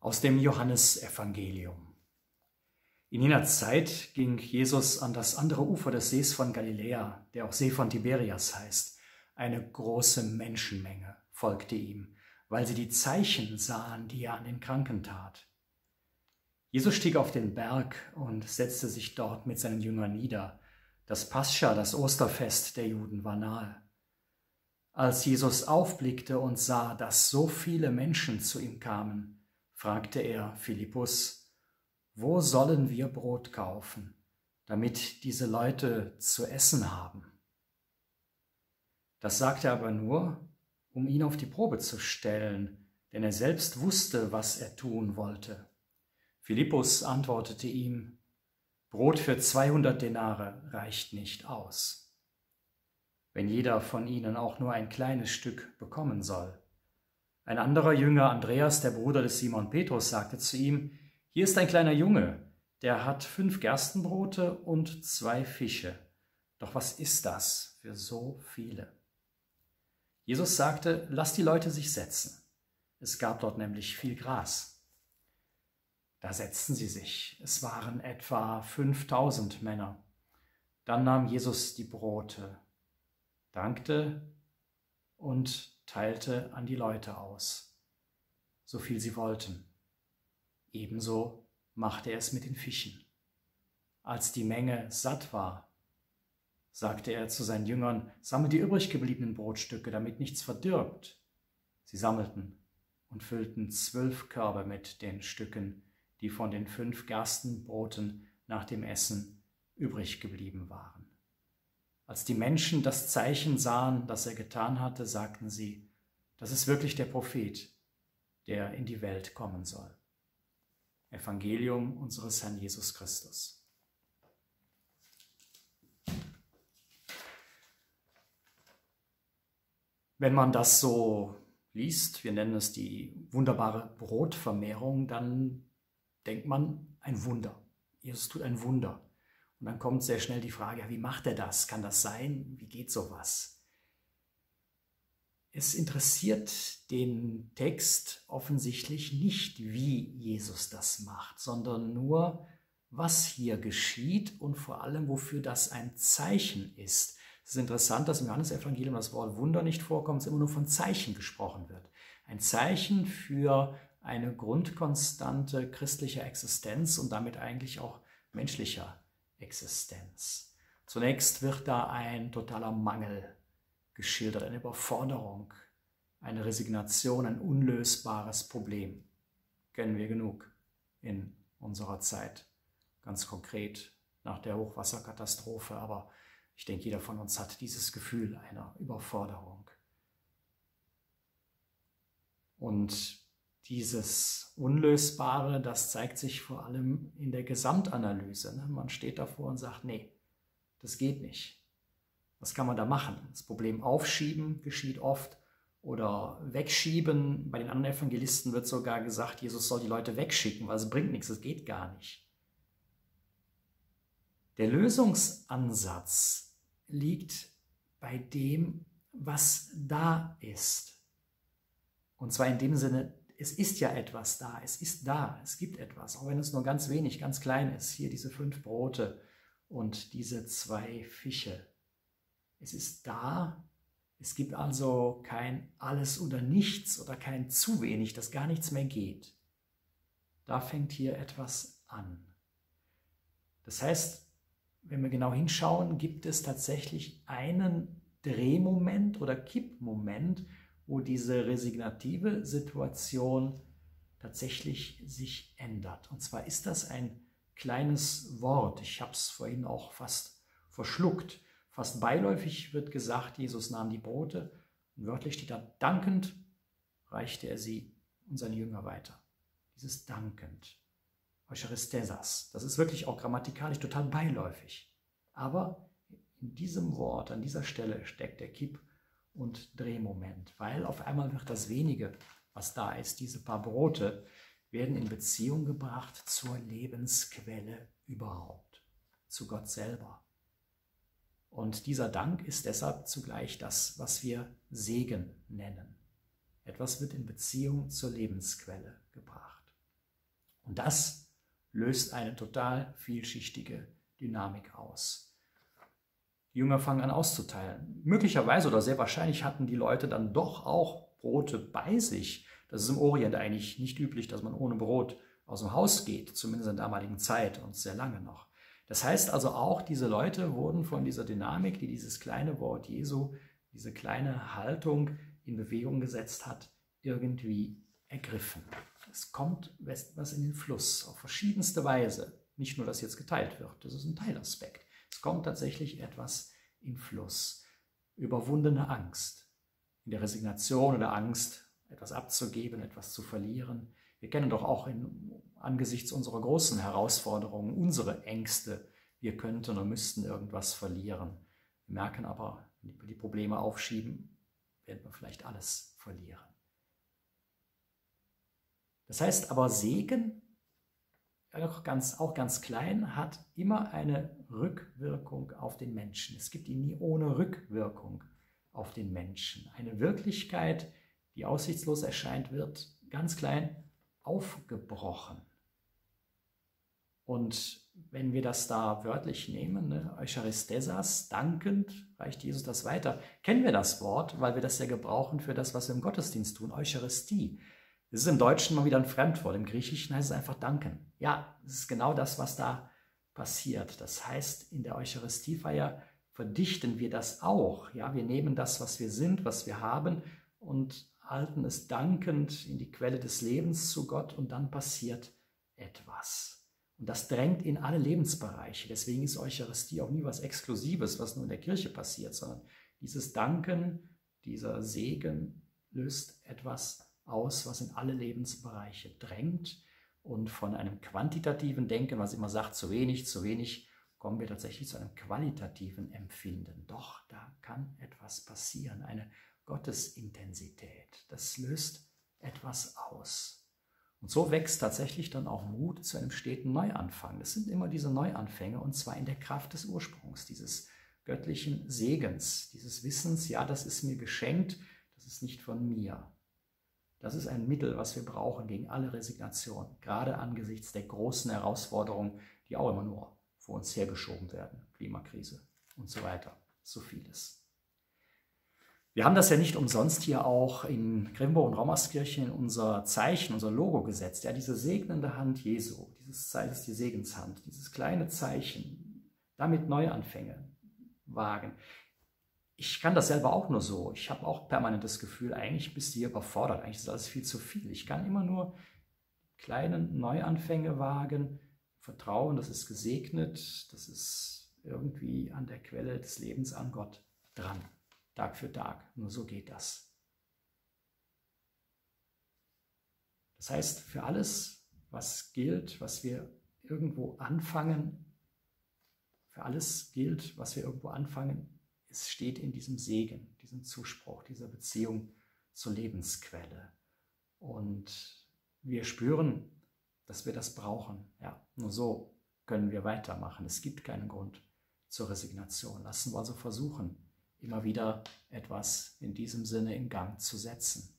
aus dem Johannesevangelium. In jener Zeit ging Jesus an das andere Ufer des Sees von Galiläa, der auch See von Tiberias heißt. Eine große Menschenmenge folgte ihm, weil sie die Zeichen sahen, die er an den Kranken tat. Jesus stieg auf den Berg und setzte sich dort mit seinen Jüngern nieder. Das Pascha, das Osterfest der Juden, war nahe. Als Jesus aufblickte und sah, dass so viele Menschen zu ihm kamen, fragte er Philippus: Wo sollen wir Brot kaufen, damit diese Leute zu essen haben? Das sagte er aber nur, um ihn auf die Probe zu stellen, denn er selbst wusste, was er tun wollte. Philippus antwortete ihm: Brot für 200 Denare reicht nicht aus, wenn jeder von ihnen auch nur ein kleines Stück bekommen soll. Ein anderer Jünger, Andreas, der Bruder des Simon Petrus, sagte zu ihm: Hier ist ein kleiner Junge, der hat 5 Gerstenbrote und 2 Fische. Doch was ist das für so viele? Jesus sagte: Lass die Leute sich setzen. Es gab dort nämlich viel Gras. Da setzten sie sich. Es waren etwa 5000 Männer. Dann nahm Jesus die Brote, dankte und teilte an die Leute aus, so viel sie wollten. Ebenso machte er es mit den Fischen. Als die Menge satt war, sagte er zu seinen Jüngern: Sammelt die übrig gebliebenen Brotstücke, damit nichts verdirbt. Sie sammelten und füllten 12 Körbe mit den Stücken, die von den 5 Gerstenbroten nach dem Essen übrig geblieben waren. Als die Menschen das Zeichen sahen, das er getan hatte, sagten sie: Das ist wirklich der Prophet, der in die Welt kommen soll. Evangelium unseres Herrn Jesus Christus. Wenn man das so liest, wir nennen es die wunderbare Brotvermehrung, dann denkt man, ein Wunder. Jesus tut ein Wunder. Und dann kommt sehr schnell die Frage: Wie macht er das? Kann das sein? Wie geht sowas? Es interessiert den Text offensichtlich nicht, wie Jesus das macht, sondern nur, was hier geschieht und vor allem, wofür das ein Zeichen ist. Es ist interessant, dass im Johannesevangelium das Wort Wunder nicht vorkommt, es immer nur von Zeichen gesprochen wird. Ein Zeichen für eine grundkonstante christlicher Existenz und damit eigentlich auch menschlicher Existenz. Zunächst wird da ein totaler Mangel geschildert, eine Überforderung, eine Resignation, ein unlösbares Problem. Kennen wir genug in unserer Zeit, ganz konkret nach der Hochwasserkatastrophe, aber ich denke, jeder von uns hat dieses Gefühl einer Überforderung. Und dieses Unlösbare, das zeigt sich vor allem in der Gesamtanalyse. Man steht davor und sagt: Nee, das geht nicht. Was kann man da machen? Das Problem aufschieben geschieht oft oder wegschieben. Bei den anderen Evangelisten wird sogar gesagt, Jesus soll die Leute wegschicken, weil es bringt nichts, es geht gar nicht. Der Lösungsansatz liegt bei dem, was da ist. Und zwar in dem Sinne, es ist ja etwas da, es ist da, es gibt etwas, auch wenn es nur ganz wenig, ganz klein ist. Hier diese 5 Brote und diese 2 Fische. Es ist da, es gibt also kein Alles oder Nichts oder kein zu wenig, dass gar nichts mehr geht. Da fängt hier etwas an. Das heißt, wenn wir genau hinschauen, gibt es tatsächlich einen Drehmoment oder Kippmoment, wo diese resignative Situation tatsächlich sich ändert. Und zwar ist das ein kleines Wort. Ich habe es vorhin auch fast verschluckt. Fast beiläufig wird gesagt, Jesus nahm die Brote und wörtlich steht da: Dankend reichte er sie und seine Jünger weiter. Dieses Dankend. Eucharistein. Das ist wirklich auch grammatikalisch total beiläufig. Aber in diesem Wort, an dieser Stelle steckt der Kipp- und Drehmoment, weil auf einmal wird das Wenige, was da ist, diese paar Brote, werden in Beziehung gebracht zur Lebensquelle überhaupt, zu Gott selber. Und dieser Dank ist deshalb zugleich das, was wir Segen nennen. Etwas wird in Beziehung zur Lebensquelle gebracht. Und das löst eine total vielschichtige Dynamik aus. Die Jünger fangen an auszuteilen. Möglicherweise oder sehr wahrscheinlich hatten die Leute dann doch auch Brote bei sich. Das ist im Orient eigentlich nicht üblich, dass man ohne Brot aus dem Haus geht, zumindest in der damaligen Zeit und sehr lange noch. Das heißt also auch, diese Leute wurden von dieser Dynamik, die dieses kleine Wort Jesu, diese kleine Haltung in Bewegung gesetzt hat, irgendwie ergriffen. Es kommt was in den Fluss auf verschiedenste Weise. Nicht nur, dass jetzt geteilt wird, das ist ein Teilaspekt. Es kommt tatsächlich etwas in Fluss. Überwundene Angst. In der Resignation oder Angst, etwas abzugeben, etwas zu verlieren. Wir kennen doch auch angesichts unserer großen Herausforderungen unsere Ängste. Wir könnten oder müssten irgendwas verlieren. Wir merken aber, wenn wir die Probleme aufschieben, werden wir vielleicht alles verlieren. Das heißt aber, Segen, auch ganz klein, hat immer eine Rückwirkung auf den Menschen. Es gibt ihn nie ohne Rückwirkung auf den Menschen. Eine Wirklichkeit, die aussichtslos erscheint, wird ganz klein aufgebrochen. Und wenn wir das da wörtlich nehmen, ne, Eucharistesas, dankend, reicht Jesus das weiter. Kennen wir das Wort, weil wir das ja gebrauchen für das, was wir im Gottesdienst tun, Eucharistie. Es ist im Deutschen mal wieder ein Fremdwort, im Griechischen heißt es einfach danken. Ja, es ist genau das, was da passiert. Das heißt, in der Eucharistiefeier verdichten wir das auch. Ja, wir nehmen das, was wir sind, was wir haben und halten es dankend in die Quelle des Lebens zu Gott und dann passiert etwas. Und das drängt in alle Lebensbereiche. Deswegen ist Eucharistie auch nie was Exklusives, was nur in der Kirche passiert, sondern dieses Danken, dieser Segen löst etwas aus, was in alle Lebensbereiche drängt. Und von einem quantitativen Denken, was immer sagt, zu wenig, kommen wir tatsächlich zu einem qualitativen Empfinden. Doch, da kann etwas passieren, eine Gottesintensität. Das löst etwas aus. Und so wächst tatsächlich dann auch Mut zu einem steten Neuanfang. Das sind immer diese Neuanfänge, und zwar in der Kraft des Ursprungs, dieses göttlichen Segens, dieses Wissens, ja, das ist mir geschenkt, das ist nicht von mir. Das ist ein Mittel, was wir brauchen gegen alle Resignation, gerade angesichts der großen Herausforderungen, die auch immer nur vor uns hergeschoben werden. Klimakrise und so weiter, so vieles. Wir haben das ja nicht umsonst hier auch in Grevenbroich und Rommerskirchen in unser Zeichen, unser Logo gesetzt. Ja, diese segnende Hand Jesu, dieses Zeichen ist die Segenshand, dieses kleine Zeichen, damit Neuanfänge wagen. Ich kann das selber auch nur so. Ich habe auch permanent das Gefühl, eigentlich bist du hier überfordert. Eigentlich ist alles viel zu viel. Ich kann immer nur kleine Neuanfänge wagen, vertrauen, das ist gesegnet, das ist irgendwie an der Quelle des Lebens an Gott dran. Tag für Tag. Nur so geht das. Das heißt, für alles, was gilt, was wir irgendwo anfangen, es steht in diesem Segen, diesem Zuspruch, dieser Beziehung zur Lebensquelle. Und wir spüren, dass wir das brauchen. Ja, nur so können wir weitermachen. Es gibt keinen Grund zur Resignation. Lassen wir also versuchen, immer wieder etwas in diesem Sinne in Gang zu setzen.